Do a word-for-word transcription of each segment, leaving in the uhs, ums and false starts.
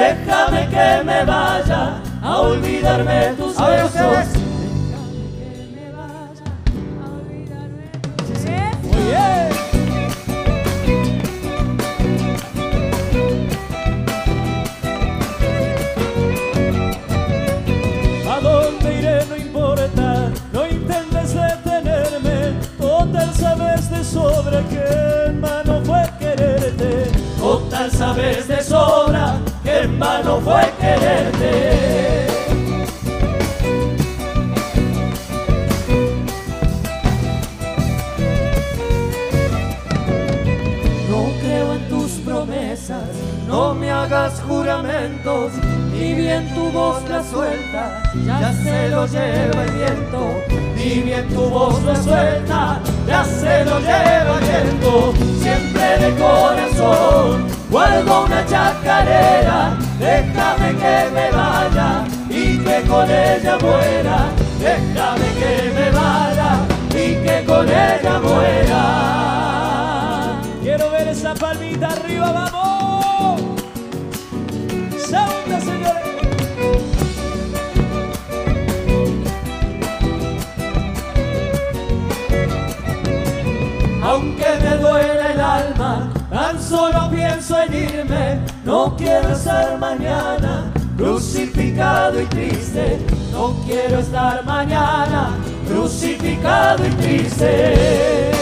Déjame que me vaya a olvidarme tus besos. Déjame que me vaya a olvidarme tus besos. Muy bien. A dónde iré no importa, no intentes detenerme. Total sabes de sobra que en vano fue quererte. Total sabes de sobra que en vano fue quererte. No creo en tus promesas, no me hagas juramentos, ni bien tu voz la suelta, ya se lo lleva el viento. Ni bien tu voz la suelta, ya se lo lleva el viento. Siempre de corazón vuelvo una chacarera. Déjame que me vaya y que con ella muera. Déjame que me vaya y que con ella muera. Quiero ver esa palmita arriba, vamos. Salta, señores. Aunque me duele el alma, tan solo pienso en irme. No quiero estar mañana crucificado y triste. No quiero estar mañana crucificado y triste.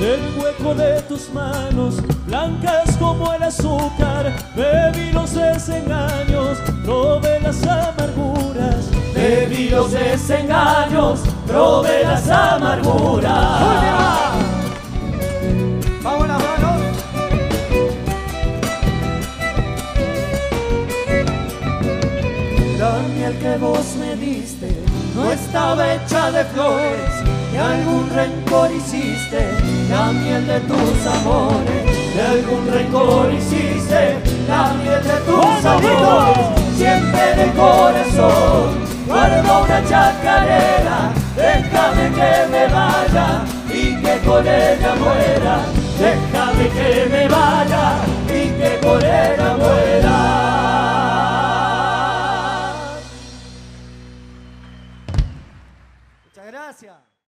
Del hueco de tus manos, blancas como el azúcar, bebí los desengaños, probé las amarguras. Bebí los desengaños, probé las amarguras. ¡Última! ¡Vamos las manos! La miel que vos me diste no estaba hecha de flores, que algún rencor hiciste, la miel de tus amores. De algún rencor hiciste, la miel de tus amores. Siempre de corazón guardo una chacarera. Déjame que me vaya y que con ella muera. Déjame que me vaya y que con ella muera.